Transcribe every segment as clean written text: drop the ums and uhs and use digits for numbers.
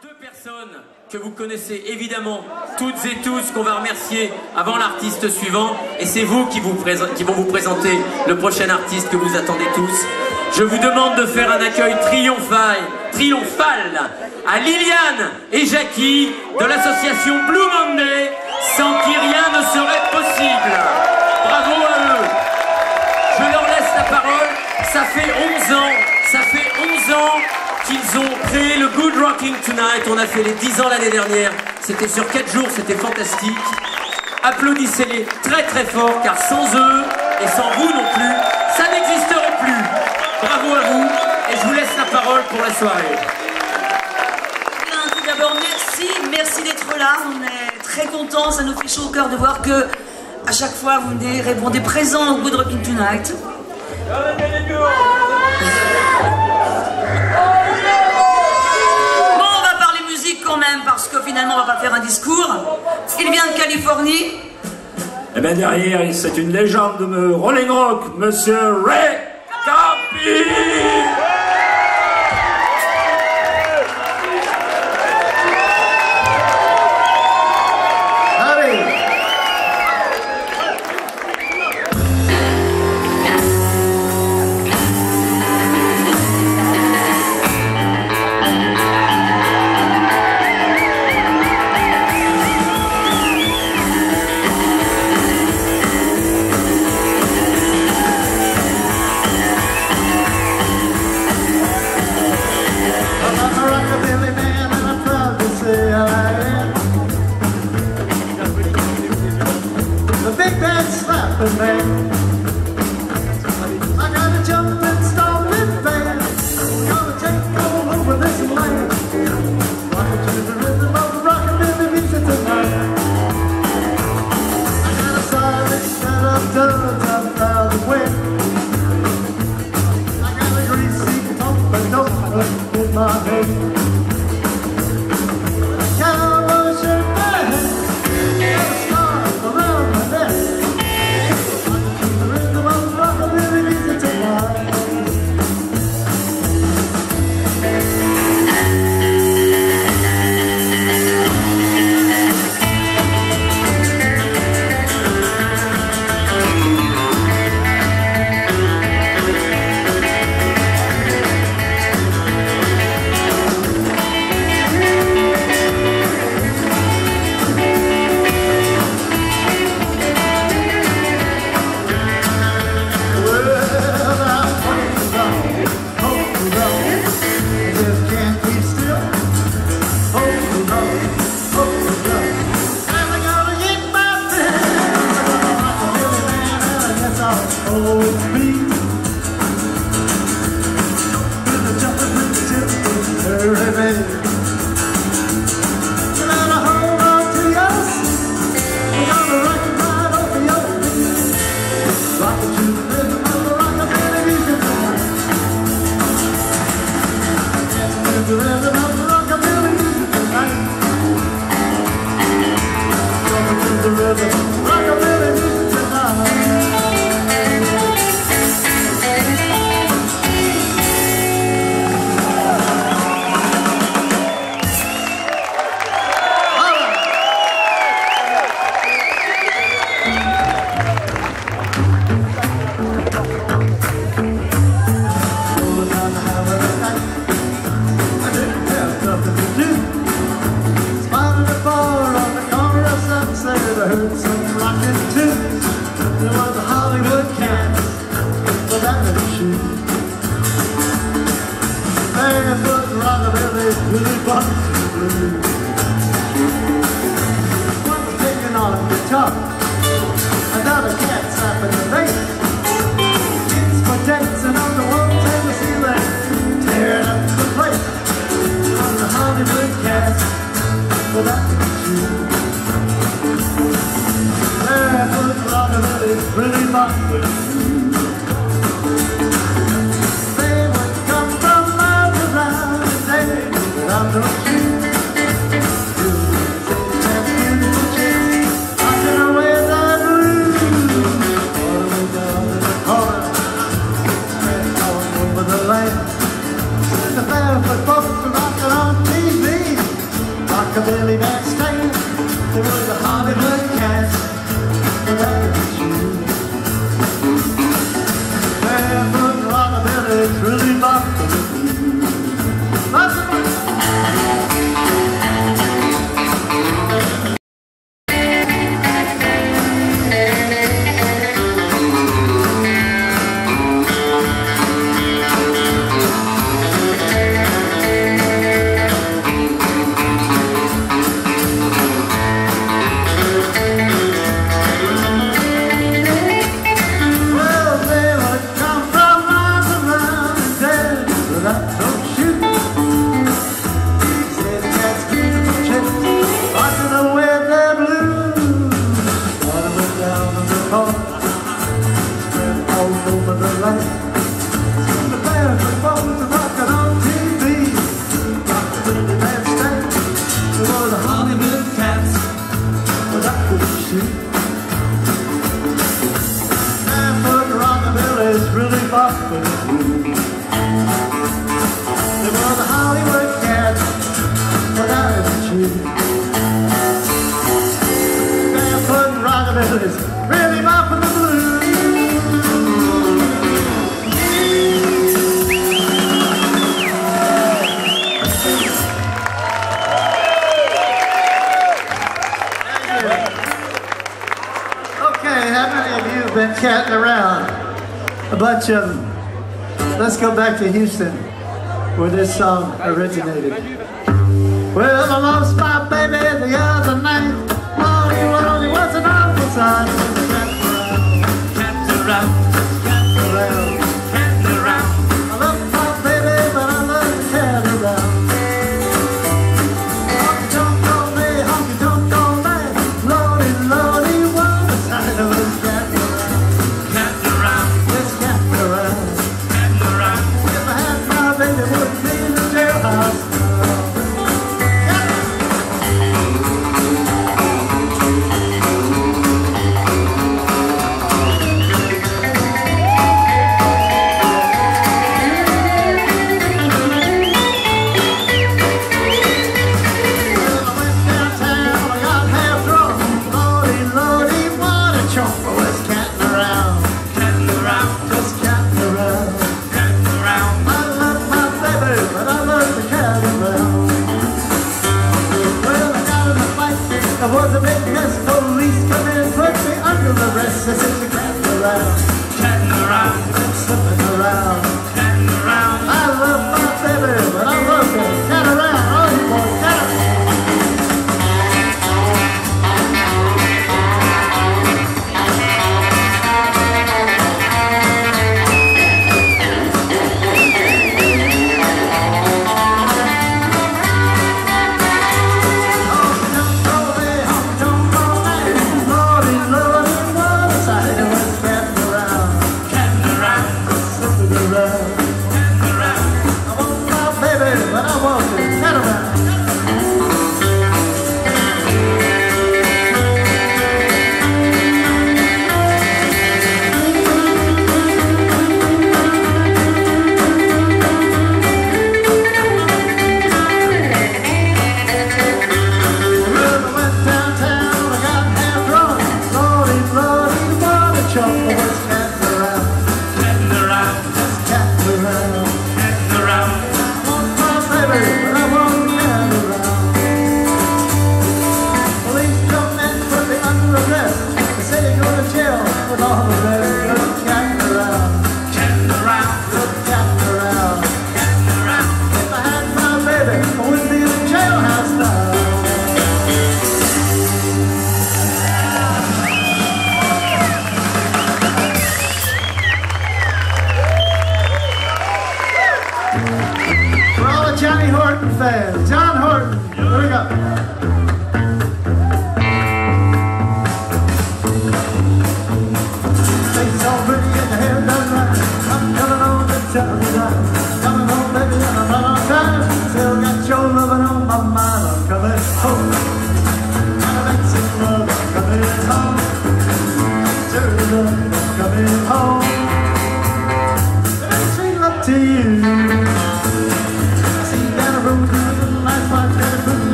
deux personnes que vous connaissez évidemment toutes et tous qu'on va remercier avant l'artiste suivant, et c'est vous qui vont vous présenter le prochain artiste que vous attendez tous. Je vous demande de faire un accueil triomphal à Liliane et Jackie de l'association Blue Monday, sans qui rien ne serait possible. Bravo à eux. Je leur laisse la parole. Ça fait 11 ans qu'ils ont créé le Good Rockin' Tonight. On a fait les 10 ans l'année dernière. C'était sur 4 jours, c'était fantastique. Applaudissez-les très très fort, car sans eux et sans vous non plus, ça n'existerait plus. Bravo à vous, et je vous laisse la parole pour la soirée. Tout d'abord, merci d'être là. On est très contents, ça nous fait chaud au cœur de voir que à chaque fois vous répondez présent au Good Rockin' Tonight. Parce que finalement on va pas faire un discours. Il vient de Californie. Et bien derrière, c'est une légende de Rolling Rock, monsieur Ray Campi. The barefoot folks are rocking on TV. song as it is. Really Bob for the Blues. Okay, how many of you have been chatting around? A bunch of them. Let's go back to Houston, where this song originated. Well, I lost my baby the other night. Oh, you only was an awful sight. Camped around, camped around, camped around. I love my baby, but I love to cat around. Honky tonk all day, honky tonk all night. Lordy, lordy, what a sight of us camped around, camped around, yes, camped around, camped around. If I had my baby, it would be in the jailhouse.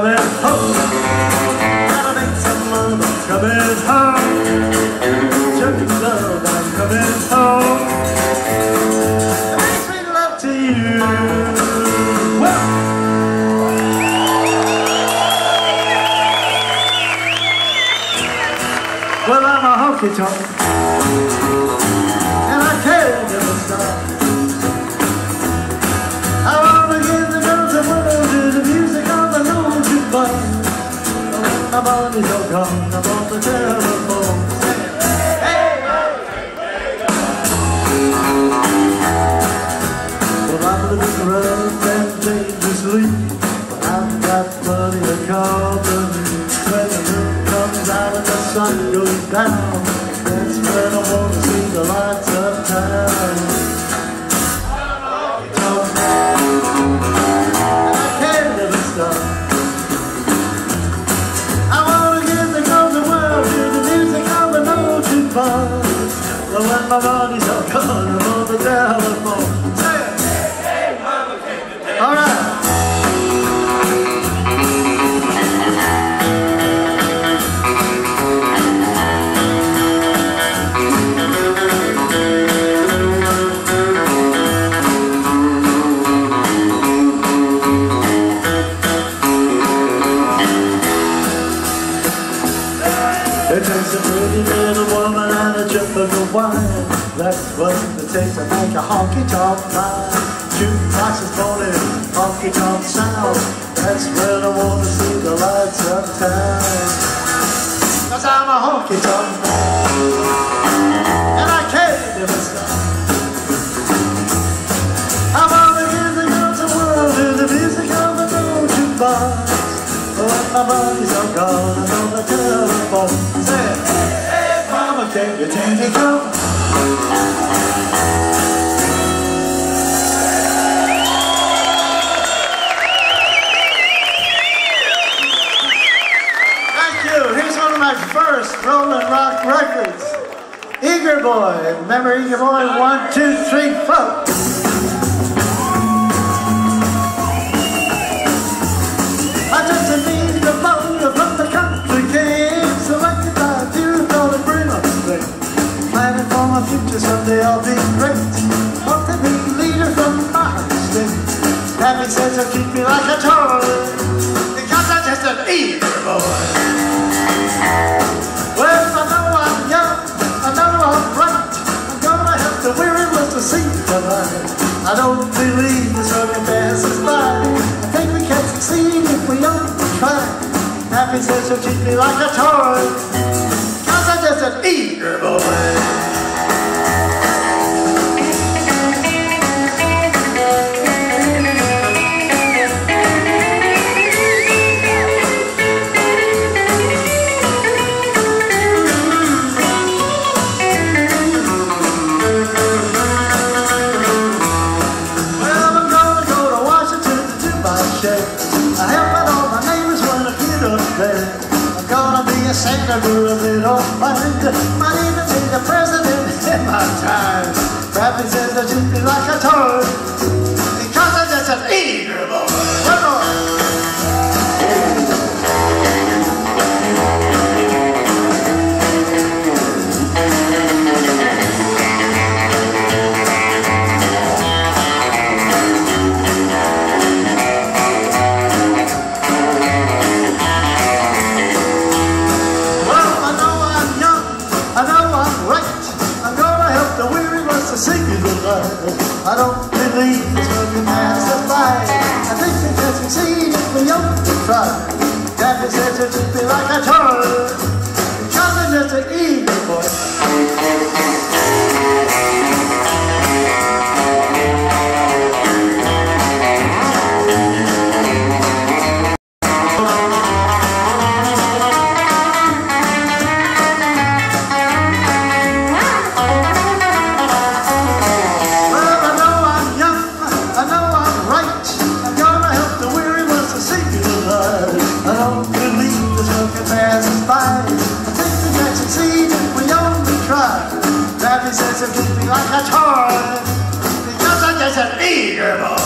coming home. Gotta make some love, I'm coming home. Church love, I'm coming home. I make sweet love to you. Whoa. Well, I'm a honky-tonk, and I can't never stop. I'm on the telephone, hey, hey, hey, hey. Well, I'm living rough and dangerously, but I've got plenty of company. When the moon comes out and the sun goes down, that's when I want to see the lights of town. My body's all gone, I'm on the telephone. Hey, hey, hey, mama, take the telephone. All right. It takes a pretty little woman and a drip of the wine. That's what it takes to make a honky-tonk rhyme. Jukebox is calling honky-tonk sound. That's when I want to see the lights of town. 'Cause I'm a honky-tonk and I can't never stop. I want to give the girls a whirl to the music of the old jukebox. But my body's all gone, I'm on the telephone. Can you take it home? Thank you. Here's one of my first Rolling Rock records. Eager Boy. Remember Eager Boy? 1, 2, 3, 4. Future someday I'll be great. Want to be leader from my state. Happy says they'll keep me like a toy, because I'm just an eager boy. Well, I know I'm young, I know I'm bright. I'm gonna have to wear it with the sea tonight. I don't believe this running passes by. I think we can succeed if we only try. Happy says they'll keep me like a toy, because I'm just an eager boy. Senator of it all, might even be the president in my time. Rapping says I should be like a toy, because I'm just an eager boy. One more. I don't believe it's working past the light. I think we can succeed if we only try. Daffy says it should be like a toy, because I'm just an eager boy. Says it would be like a toy, because I'm just an eager boy.